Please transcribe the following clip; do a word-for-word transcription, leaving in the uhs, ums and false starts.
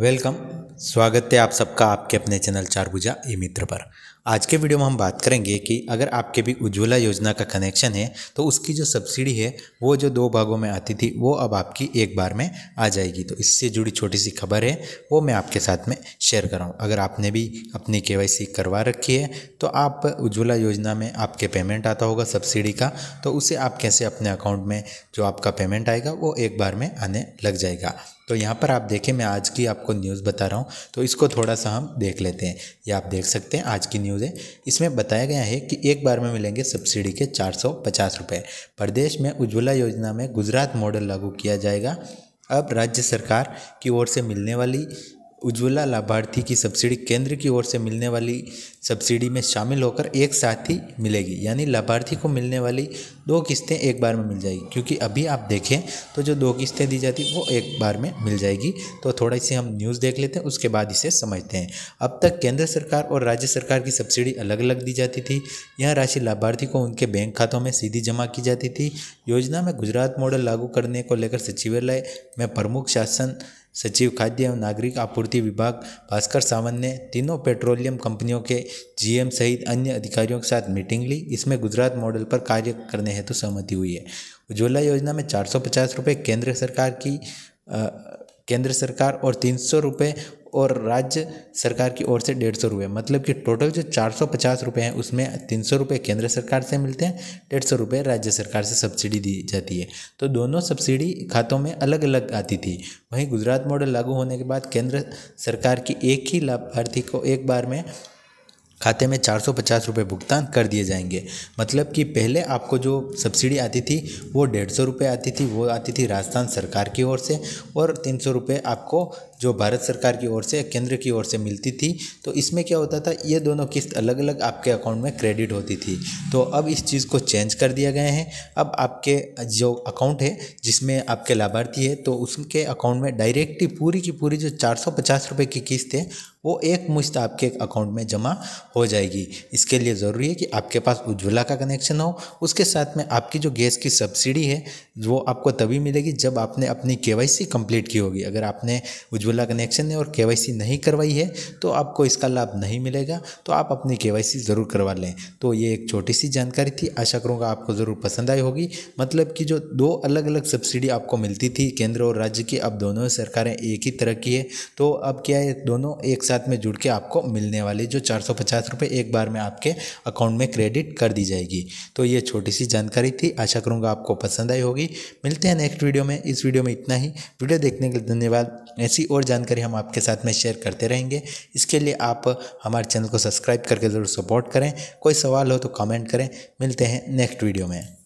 Welcome, स्वागत है आप सबका आपके अपने चैनल चारभुजा ई मित्र पर। आज के वीडियो में हम बात करेंगे कि अगर आपके भी उज्ज्वला योजना का कनेक्शन है तो उसकी जो सब्सिडी है वो जो दो भागों में आती थी वो अब आपकी एक बार में आ जाएगी। तो इससे जुड़ी छोटी सी खबर है वो मैं आपके साथ में शेयर कर रहा हूँ। अगर आपने भी अपनी के वाई सी करवा रखी है तो आप उज्ज्वला योजना में आपके पेमेंट आता होगा सब्सिडी का, तो उसे आप कैसे अपने अकाउंट में जो आपका पेमेंट आएगा वो एक बार में आने लग जाएगा। तो यहाँ पर आप देखें, मैं आज की आपको न्यूज़ बता रहा हूँ तो इसको थोड़ा सा हम देख लेते हैं। ये आप देख सकते हैं आज की न्यूज़ है, इसमें बताया गया है कि एक बार में मिलेंगे सब्सिडी के चार सौ पचास रुपये। प्रदेश में उज्ज्वला योजना में गुजरात मॉडल लागू किया जाएगा। अब राज्य सरकार की ओर से मिलने वाली उज्ज्वला लाभार्थी की सब्सिडी केंद्र की ओर से मिलने वाली सब्सिडी में शामिल होकर एक साथ ही मिलेगी, यानी लाभार्थी को मिलने वाली दो किस्तें एक बार में मिल जाएगी। क्योंकि अभी आप देखें तो जो दो किस्तें दी जाती वो एक बार में मिल जाएगी। तो थोड़ी सी हम न्यूज़ देख लेते हैं, उसके बाद इसे समझते हैं। अब तक केंद्र सरकार और राज्य सरकार की सब्सिडी अलग अलग दी जाती थी। यह राशि लाभार्थी को उनके बैंक खातों में सीधी जमा की जाती थी। योजना में गुजरात मॉडल लागू करने को लेकर सचिवालय में प्रमुख शासन सचिव खाद्य एवं नागरिक आपूर्ति विभाग भास्कर सावंत ने तीनों पेट्रोलियम कंपनियों के जीएम सहित अन्य अधिकारियों के साथ मीटिंग ली। इसमें गुजरात मॉडल पर कार्य करने हेतु सहमति हुई है। उज्ज्वला योजना में चार सौ पचास रुपये केंद्र सरकार की आ, केंद्र सरकार और तीन सौ रुपये और राज्य सरकार की ओर से डेढ़ सौ रुपये, मतलब कि टोटल जो चार सौ पचास रुपये हैं उसमें तीन सौ रुपये केंद्र सरकार से मिलते हैं, डेढ़ सौ रुपये राज्य सरकार से सब्सिडी दी जाती है। तो दोनों सब्सिडी खातों में अलग अलग आती थी। वहीं गुजरात मॉडल लागू होने के बाद केंद्र सरकार की एक ही लाभार्थी को एक बार में खाते में चार सौ पचास रुपये भुगतान कर दिए जाएंगे। मतलब कि पहले आपको जो सब्सिडी आती थी वो डेढ़ सौ रुपये आती थी, वो आती थी राजस्थान सरकार की ओर से, और तीन सौ रुपये आपको जो भारत सरकार की ओर से केंद्र की ओर से मिलती थी। तो इसमें क्या होता था, ये दोनों किस्त अलग अलग आपके अकाउंट में क्रेडिट होती थी। तो अब इस चीज़ को चेंज कर दिया गया है। अब आपके जो अकाउंट है जिसमें आपके लाभार्थी है तो उसके अकाउंट में डायरेक्टली पूरी की पूरी जो चार सौ पचास रुपये की किस्त है वो एक मुश्त आपके अकाउंट में जमा हो जाएगी। इसके लिए ज़रूरी है कि आपके पास उज्ज्वला का कनेक्शन हो, उसके साथ में आपकी जो गैस की सब्सिडी है वो आपको तभी मिलेगी जब आपने अपनी के वाई सी कंप्लीट की होगी। अगर आपने उज्ज्वला कनेक्शन है और के वाई सी नहीं करवाई है तो आपको इसका लाभ नहीं मिलेगा। तो आप अपनी के वाई सी ज़रूर करवा लें। तो ये एक छोटी सी जानकारी थी, आशा करूँगा आपको ज़रूर पसंद आई होगी। मतलब कि जो दो अलग अलग सब्सिडी आपको मिलती थी केंद्र और राज्य की, अब दोनों सरकारें एक ही तरह की है। तो अब क्या है, दोनों एक साथ में जुड़ के आपको मिलने वाले जो चार सौ पचास रुपये एक बार में आपके अकाउंट में क्रेडिट कर दी जाएगी। तो ये छोटी सी जानकारी थी, आशा करूँगा आपको पसंद आई होगी। मिलते हैं नेक्स्ट वीडियो में। इस वीडियो में इतना ही। वीडियो देखने के लिए धन्यवाद। ऐसी और जानकारी हम आपके साथ में शेयर करते रहेंगे। इसके लिए आप हमारे चैनल को सब्सक्राइब करके ज़रूर सपोर्ट करें। कोई सवाल हो तो कमेंट करें। मिलते हैं नेक्स्ट वीडियो में।